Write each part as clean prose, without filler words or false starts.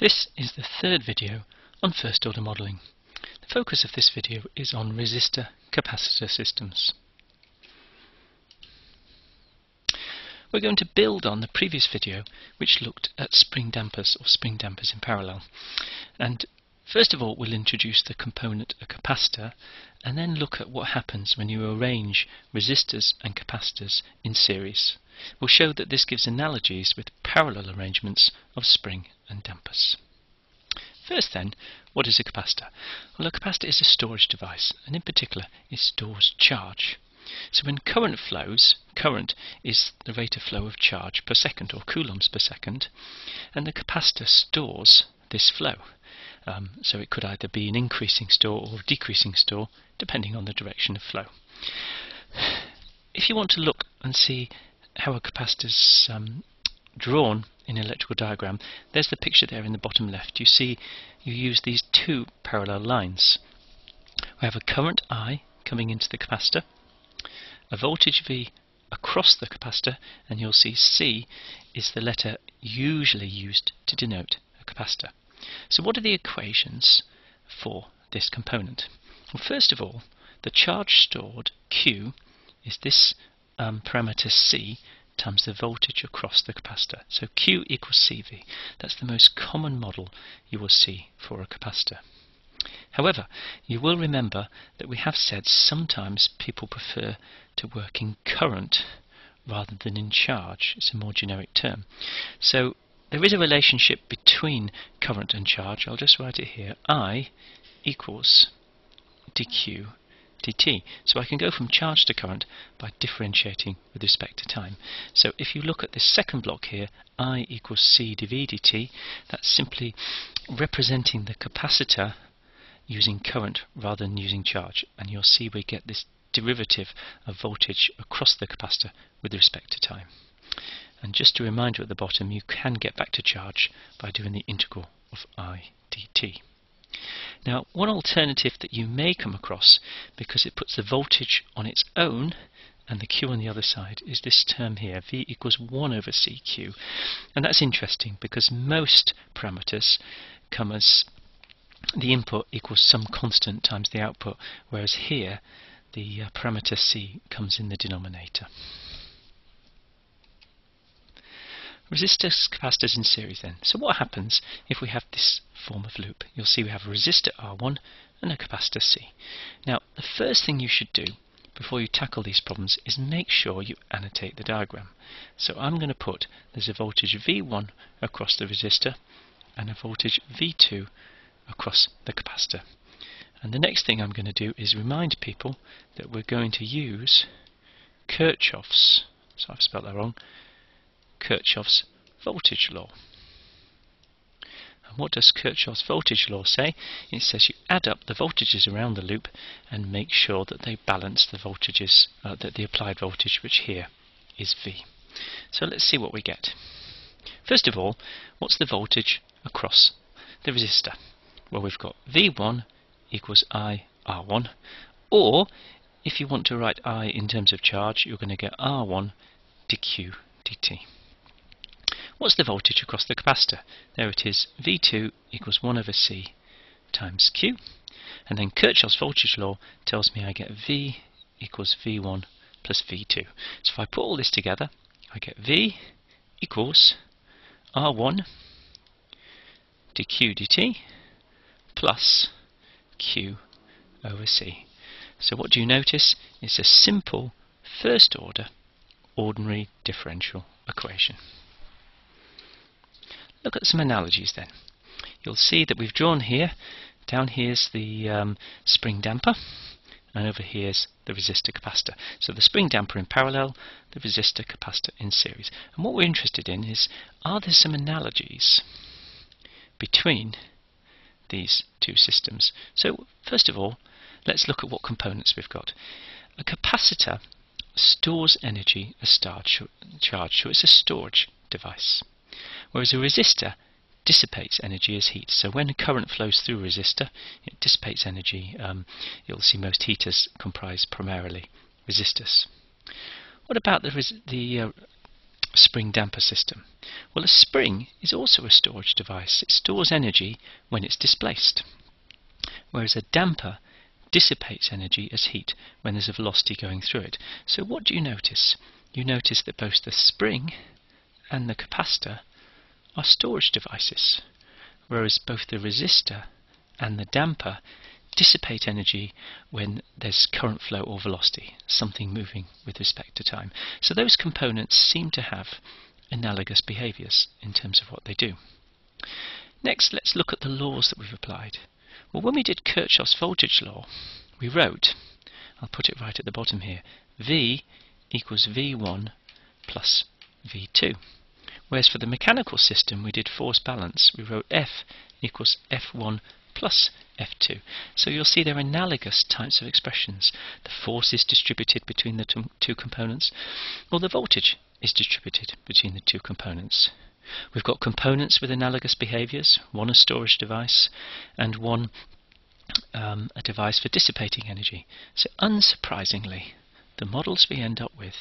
This is the third video on first order modelling. The focus of this video is on resistor capacitor systems. We're going to build on the previous video which looked at spring dampers or spring dampers in parallel. And first of all we'll introduce the component a capacitor and then look at what happens when you arrange resistors and capacitors in series. We'll show that this gives analogies with parallel arrangements of spring and dampers. First then, what is a capacitor? Well, a capacitor is a storage device, and in particular it stores charge. So when current flows, current is the rate of flow of charge per second, or coulombs per second, and the capacitor stores this flow. So it could either be an increasing store or a decreasing store, depending on the direction of flow. If you want to look and see how a capacitor is drawn in an electrical diagram, there's the picture there in the bottom left. You see you use these two parallel lines. We have a current I coming into the capacitor, a voltage V across the capacitor, and you'll see C is the letter usually used to denote a capacitor. So what are the equations for this component? Well, first of all, the charge stored Q is this parameter C times the voltage across the capacitor. So Q equals CV. That's the most common model you will see for a capacitor. However, you will remember that we have said sometimes people prefer to work in current rather than in charge. It's a more generic term. So there is a relationship between current and charge. I'll just write it here. I equals dQ dt. So I can go from charge to current by differentiating with respect to time. So if you look at this second block here, I equals C dV dt, that's simply representing the capacitor using current rather than using charge. And you'll see we get this derivative of voltage across the capacitor with respect to time. And just a reminder at the bottom, you can get back to charge by doing the integral of I dt. Now, one alternative that you may come across, because it puts the voltage on its own and the Q on the other side, is this term here, V equals 1 over CQ. And that's interesting because most parameters come as the input equals some constant times the output, whereas here the parameter C comes in the denominator. Resistors, capacitors in series then. So what happens if we have this form of loop? You'll see we have a resistor R1 and a capacitor C. Now, the first thing you should do before you tackle these problems is make sure you annotate the diagram. So I'm going to put there's a voltage V1 across the resistor and a voltage V2 across the capacitor. And the next thing I'm going to do is remind people that we're going to use Kirchhoff's, so I've spelled that wrong, Kirchhoff's voltage law. And what does Kirchhoff's voltage law say? It says you add up the voltages around the loop and make sure that they balance the voltages, that the applied voltage, which here is V. So let's see what we get. First of all, what's the voltage across the resistor? Well, we've got V1 equals I R1, or if you want to write I in terms of charge, you're going to get R1 dQ dt. What's the voltage across the capacitor? There it is, V2 equals 1 over C times Q. And then Kirchhoff's voltage law tells me I get V equals V1 plus V2. So if I put all this together, I get V equals R1 dQ dt plus Q over C. So what do you notice? It's a simple first order ordinary differential equation. Look at some analogies then. You'll see that we've drawn here, down here's the spring damper and over here's the resistor capacitor. So the spring damper in parallel, the resistor capacitor in series. And what we're interested in is, are there some analogies between these two systems? So first of all, let's look at what components we've got. A capacitor stores energy as charge, so it's a storage device. Whereas a resistor dissipates energy as heat. So when current flows through a resistor, it dissipates energy. You'll see most heaters comprise primarily resistors. What about the spring damper system? Well, a spring is also a storage device. It stores energy when it's displaced, whereas a damper dissipates energy as heat when there's a velocity going through it. So what do you notice? You notice that both the spring and the capacitor are storage devices, whereas both the resistor and the damper dissipate energy when there's current flow or velocity, something moving with respect to time. So those components seem to have analogous behaviours in terms of what they do. Next, let's look at the laws that we've applied. Well, when we did Kirchhoff's voltage law, we wrote, I'll put it right at the bottom here, V equals V1 plus V2. Whereas for the mechanical system we did force balance, we wrote F equals F1 plus F2. So you'll see they're analogous types of expressions. The force is distributed between the two components, or the voltage is distributed between the two components. We've got components with analogous behaviours, one a storage device and one a device for dissipating energy. So unsurprisingly, the models we end up with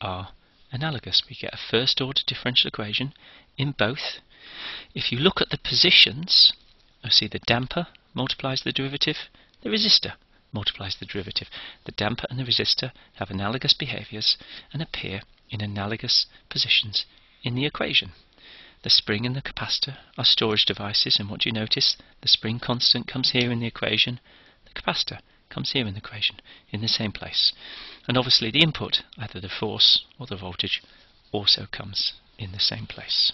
are analogous. We get a first order differential equation in both. If you look at the positions, you'll see the damper multiplies the derivative, the resistor multiplies the derivative. The damper and the resistor have analogous behaviours and appear in analogous positions in the equation. The spring and the capacitor are storage devices, and what do you notice? The spring constant comes here in the equation, the capacitor comes here in the equation, in the same place. And obviously the input, either the force or the voltage, also comes in the same place.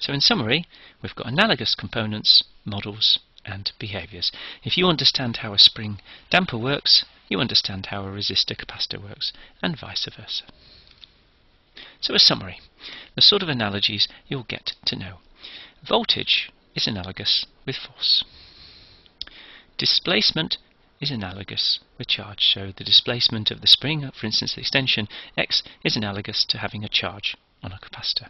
So in summary, we've got analogous components, models and behaviours. If you understand how a spring damper works, you understand how a resistor capacitor works, and vice versa. So a summary, the sort of analogies you'll get to know. Voltage is analogous with force. Displacement is analogous with charge. So the displacement of the spring, for instance the extension X, is analogous to having a charge on a capacitor.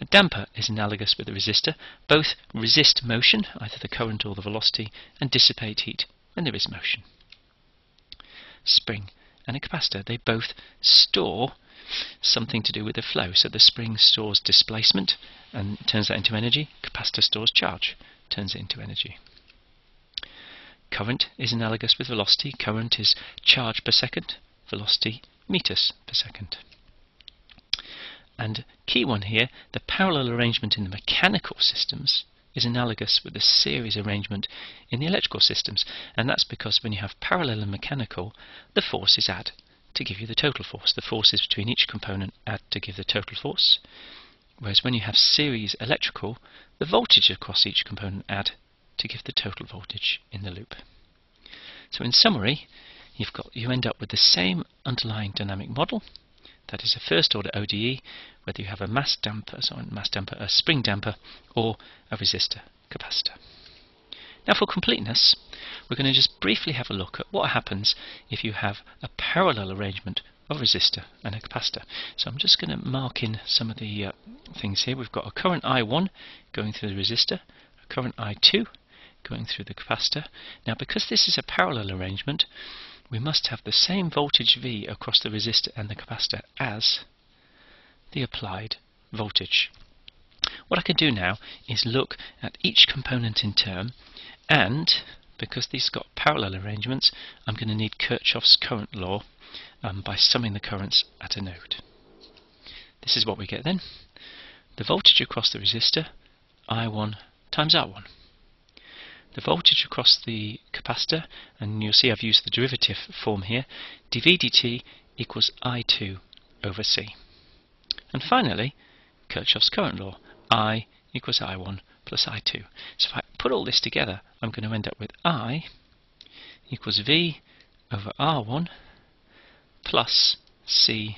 A damper is analogous with a resistor. Both resist motion, either the current or the velocity, and dissipate heat when there is motion. Spring and a capacitor, they both store something to do with the flow. So the spring stores displacement and turns that into energy. Capacitor stores charge, turns it into energy. Current is analogous with velocity. Current is charge per second, velocity meters per second. And key one here, the parallel arrangement in the mechanical systems is analogous with the series arrangement in the electrical systems, and that's because when you have parallel and mechanical, the force is add to give you the total force. The forces between each component add to give the total force, whereas when you have series electrical, the voltage across each component add to give the total voltage in the loop. So in summary, you end up with the same underlying dynamic model. That is a first order ODE, whether you have a a spring damper, or a resistor capacitor. Now for completeness, we're going to just briefly have a look at what happens if you have a parallel arrangement of resistor and a capacitor. So I'm just going to mark in some of the things here. We've got a current I1 going through the resistor, a current I2 going through the capacitor. Now because this is a parallel arrangement, we must have the same voltage V across the resistor and the capacitor as the applied voltage. What I can do now is look at each component in turn, and because these got parallel arrangements, I'm going to need Kirchhoff's current law by summing the currents at a node. This is what we get then. The voltage across the resistor, I1 times R1. The voltage across the capacitor, and you'll see I've used the derivative form here, dV dt equals I2 over C. And finally, Kirchhoff's current law, I equals I1 plus I2. So if I put all this together, I'm going to end up with I equals V over R1 plus C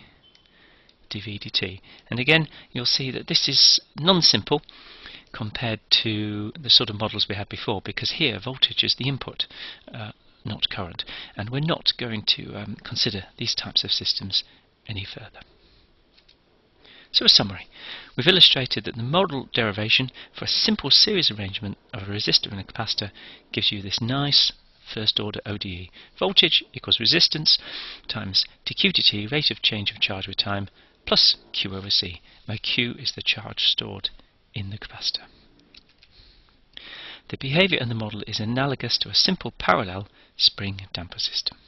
dV dt. And again, you'll see that this is non-simple compared to the sort of models we had before, because here voltage is the input, not current, and we're not going to consider these types of systems any further. So a summary, we've illustrated that the model derivation for a simple series arrangement of a resistor and a capacitor gives you this nice first order ODE. Voltage equals resistance times dqdt, rate of change of charge with time, plus Q over C, where Q is the charge stored in the capacitor. The behavior in the model is analogous to a simple parallel spring damper system.